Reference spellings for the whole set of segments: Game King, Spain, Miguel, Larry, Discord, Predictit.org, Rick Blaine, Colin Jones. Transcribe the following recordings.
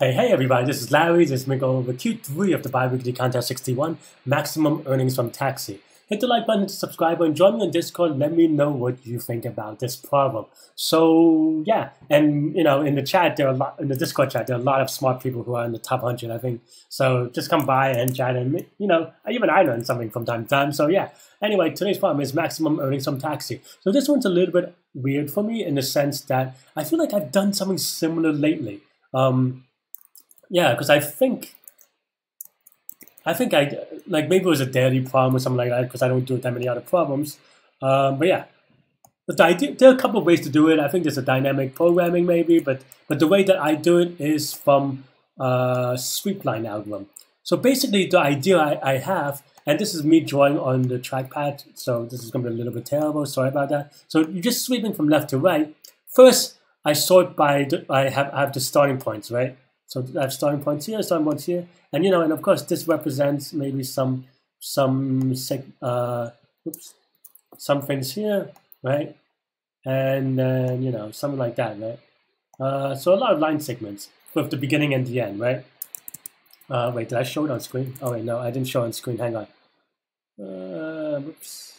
Hey everybody, this is Larry, this is Miguel with Q3 of the bi-weekly contest 61, Maximum Earnings from Taxi. Hit the like button to subscribe and join me on Discord. Let me know what you think about this problem. So yeah, and you know, in the chat there are a lot, in the Discord chat there are a lot of smart people who are in the top 100, I think. So just come by and chat, and you know, even I learn something from time to time. So yeah. Anyway, today's problem is maximum earnings from taxi. So this one's a little bit weird for me in the sense that I feel like I've done something similar lately. Yeah, because I think like maybe it was a daily problem or something like that, because I don't do that many other problems. But yeah, but the idea, there are a couple of ways to do it. I think there's a dynamic programming maybe, but the way that I do it is from sweep line algorithm. So basically the idea I have, and this is me drawing on the trackpad, so this is going to be a little bit terrible, sorry about that. So you're just sweeping from left to right. First, I sort by, I have the starting points, right? So I have starting points here, and you know, and of course this represents maybe some things here, right? And then you know, something like that, right? So a lot of line segments with the beginning and the end, right? Wait, did I show it on screen? Oh wait, no, I didn't show it on screen. Hang on. Whoops.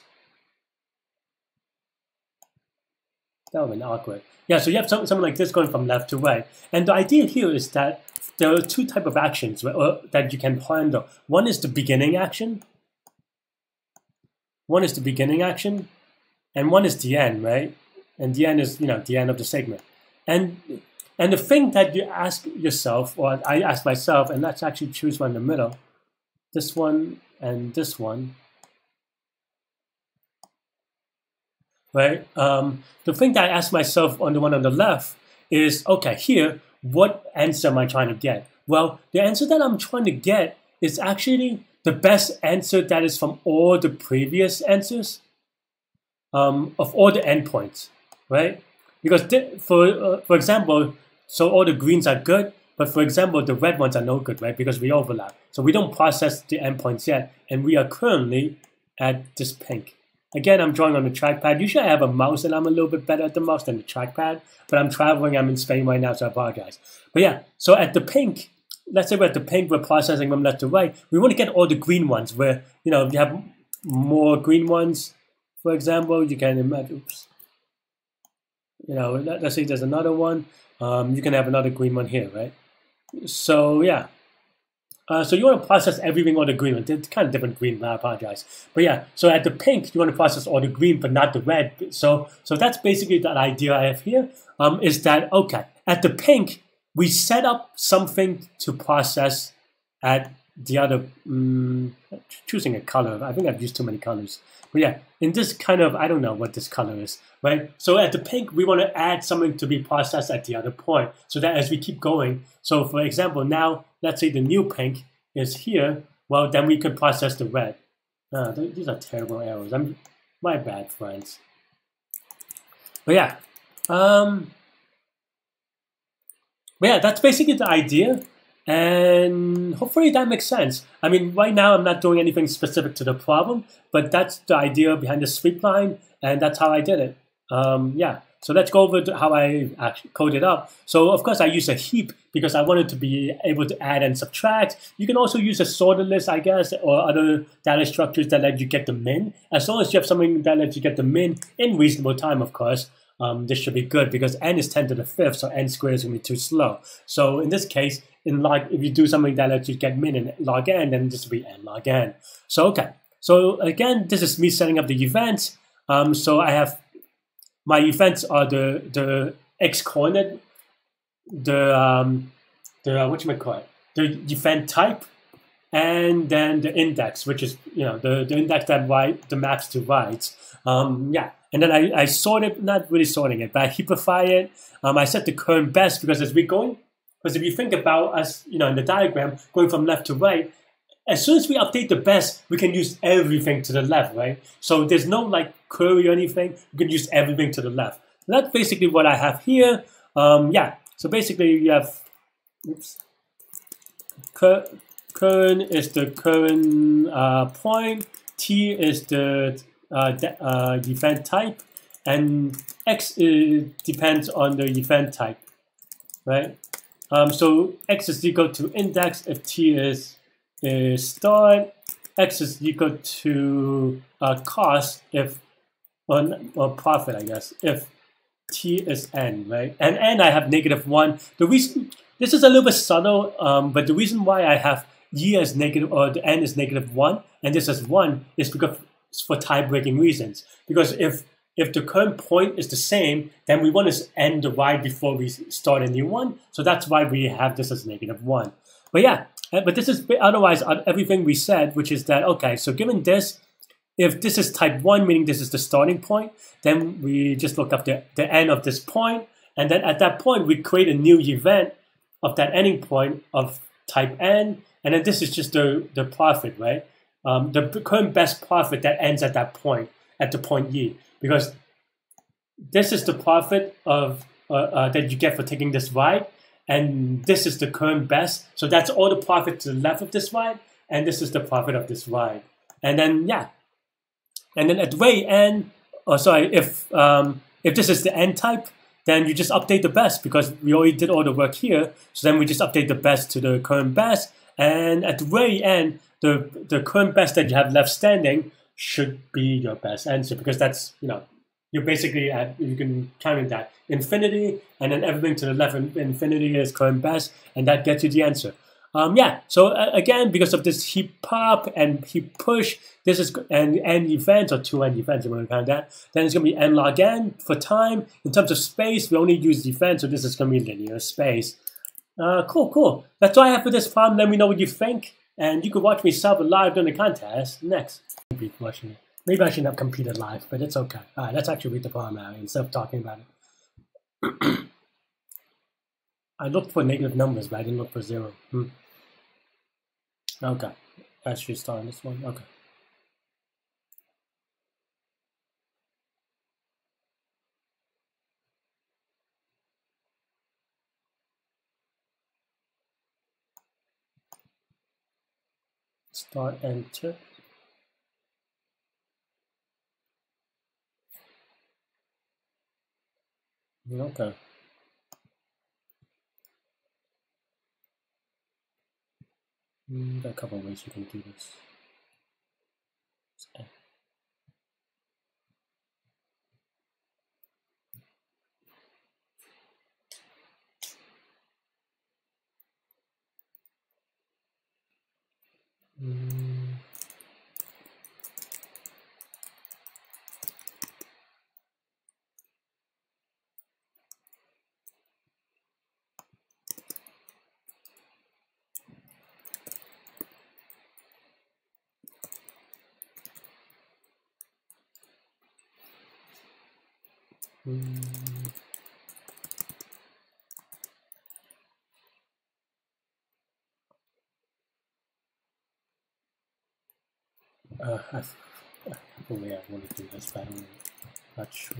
That would have been awkward. Yeah, so you have something like this going from left to right. And the idea here is that there are two types of actions that you can handle. One is the beginning action. One is the beginning action. And one is the end, right? And the end is, you know, the end of the segment. And the thing that you ask yourself, or I ask myself, and let's actually choose one in the middle. This one and this one. Right. The thing that I ask myself on the one on the left is, okay, here, what answer am I trying to get? Well, the answer that I'm trying to get is actually the best answer that is from all the previous answers of all the endpoints, right? Because for example, so all the greens are good, but for example, the red ones are no good, right? Because we overlap. So we don't process the endpoints yet, and we are currently at this pink. Again, I'm drawing on the trackpad. Usually I have a mouse, and I'm a little bit better at the mouse than the trackpad, but I'm traveling, I'm in Spain right now, so I apologize. But yeah, so at the pink, let's say we're at the pink, we're processing from left to right. We want to get all the green ones where, you know, if you have more green ones, for example, you can imagine, oops. You know, let's say there's another one. You can have another green one here, right? So yeah. So you want to process everything on the green one. It's kind of different green, I apologize. But yeah, so at the pink, you want to process all the green, but not the red. So that's basically the idea I have here, is that, okay, at the pink, we set up something to process at the other, choosing a color. I think I've used too many colors. But yeah, in this kind of, I don't know what this color is, right? So at the pink, we want to add something to be processed at the other point, so that as we keep going, so for example, now, let's say the new pink is here, well, then we could process the red. These are terrible arrows. My bad, friends. But yeah. That's basically the idea. And hopefully that makes sense. I mean, right now I'm not doing anything specific to the problem, but that's the idea behind the sweep line, and that's how I did it. Yeah, so let's go over how I actually code it up. So of course I use a heap because I wanted to be able to add and subtract. You can also use a sorted list, I guess, or other data structures that let you get the min. As long as you have something that lets you get the min in reasonable time, of course. This should be good because n is 10 to the fifth, so n squared is going to be too slow. So in this case, in log, if you do something that lets you get min in log n, then this will be n log n. So okay, so again, this is me setting up the events. So I have my events are the x coordinate, the whatchamacallit, the event type, and then the index, which is, you know, the index that the maps to rights. Yeah. And then I sort it, not really sorting it, but I heapify it. I set the current best because as we're going, because if you think about us, you know, in the diagram, going from left to right, as soon as we update the best, we can use everything to the left, right? So there's no like query or anything. You can use everything to the left. So that's basically what I have here. Yeah, so basically you have, oops, current is the current point, t is the event type, and x depends on the event type, right? So x is equal to index if t is start, x is equal to cost if, or profit, I guess, if t is n, right? And n, I have -1. The reason, this is a little bit subtle, but the reason why I have y as negative, or the n is -1, and this is 1, is because for tie-breaking reasons. Because if the current point is the same, then we want to end the ride before we start a new one. So that's why we have this as -1. But yeah, but this is otherwise everything we said, which is that, okay, so given this, if this is type 1, meaning this is the starting point, then we just look up the end of this point, and then at that point, we create a new event of that ending point of type n, and then this is just the profit, right? The current best profit that ends at that point, at the point y, because this is the profit of that you get for taking this ride, and this is the current best, so that's all the profit to the left of this ride, and this is the profit of this ride. And then, yeah. And then at way n, oh sorry, if this is the n type, then you just update the best because we already did all the work here. So then we just update the best to the current best. And at way n, the current best that you have left standing should be your best answer because that's, you know, you basically have, you can count that infinity, and then everything to the left of infinity is current best, and that gets you the answer. Yeah, so again, because of this heap pop and heap push, this is n events or 2n events, if you want to count that. Then it's going to be n log n for time. In terms of space, we only use events, so this is going to be linear space. Cool, cool. That's all I have for this problem. Let me know what you think. And you can watch me solve it live during the contest. Next. Maybe I shouldn't have competed live, but it's okay. All right, let's actually read the problem out instead of talking about it. I looked for negative numbers, but I didn't look for 0. Okay, I should start on this one. Okay. Start, enter. Okay. There are a couple of ways you can do this. So. Probably I want to do this, but I'm not sure.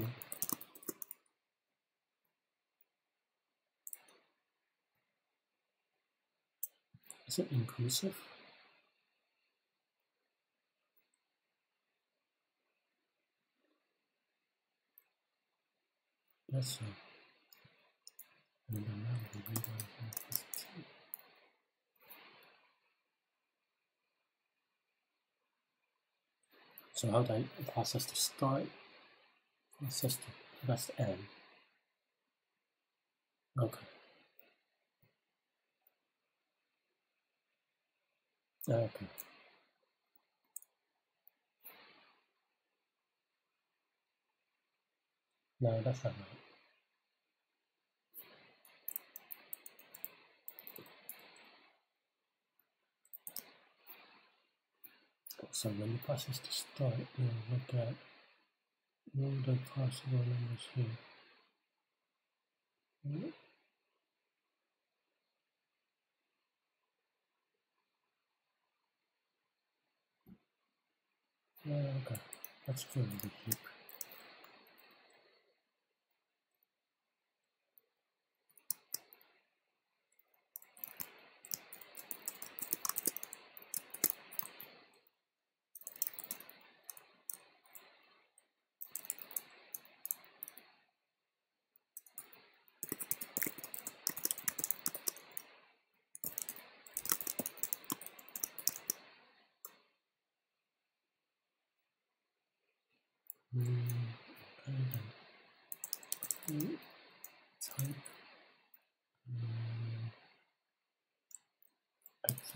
Is it inclusive? Yes, sir. I don't know. So how do I process the start? Process the best end. Okay. Okay. No, that's not right. So when the process to start, we'll look at all the possible numbers here. Okay, that's good.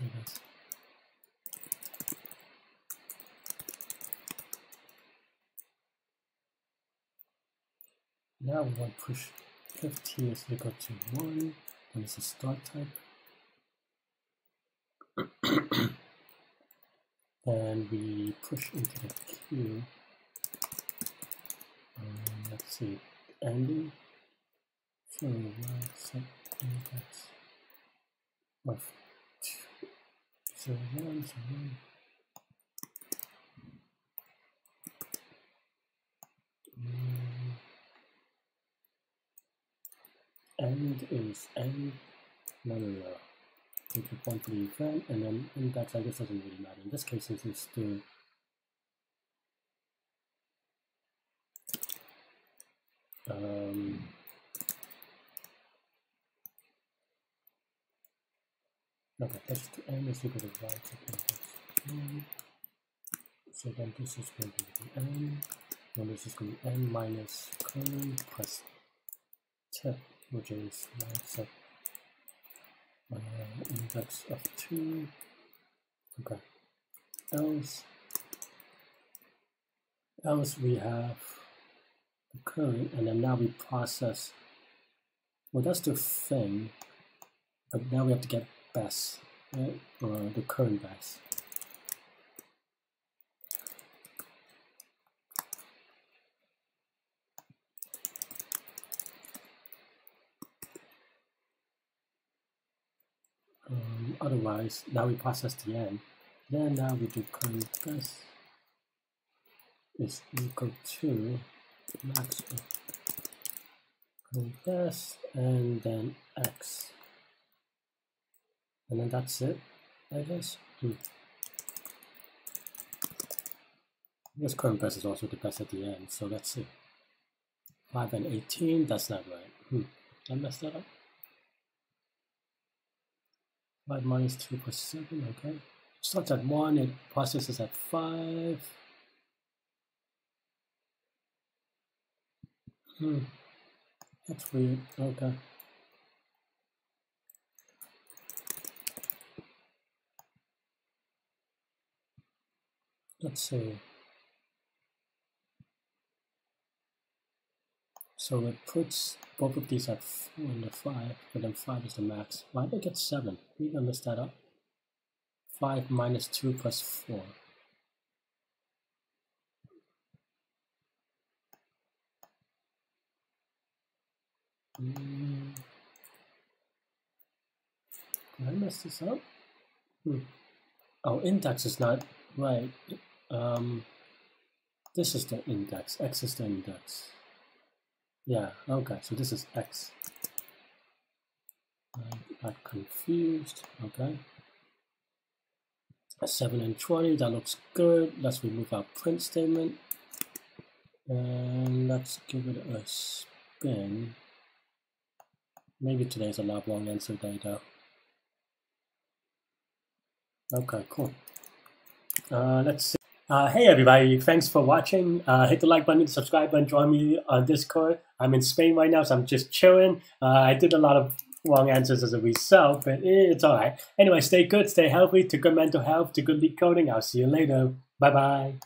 Let's do this. Now we want to push left here, so we go to 1, and it's a start type. And we push into the queue. Let's see, angle. So that's left. So 1, so 1. End is end, no. Take the point to the event, and then index, I guess, doesn't really matter. In this case, this is the okay, that's the end is equal to right, so then this is going to be the end, and this is going to be n minus current plus tip, which is right index of 2. Okay, else we have the current, and then now we process. Well, that's the thing, but now we have to get best, right? Or the current best. Otherwise, now we process the end. Then now we do current best is equal to max of current best, and then x. And then that's it, I guess. This current best is also the best at the end, so let's see. 5 and 18, that's not right. Did I mess that up? 5 minus 2 plus 7, okay. It starts at 1, it processes at 5. That's weird, okay. Let's see. So it puts both of these at 4 and the 5, but then 5 is the max. Why did I get 7? Did I mess that up? 5 minus 2 plus 4. Did I mess this up? Oh, index is not right. This is the index. X is the index. Yeah, okay, so this is x. I got confused, okay. 7 and 20, that looks good. Let's remove our print statement. And let's give it a spin. Maybe today's a lot long answer day though. Okay, cool. Let's see. Hey everybody, thanks for watching. Hit the like button, subscribe button, join me on Discord. I'm in Spain right now, so I'm just chilling. I did a lot of wrong answers as a result, but it's all right. Anyway, stay good, stay healthy, to good mental health, to good leak coding. I'll see you later. Bye-bye.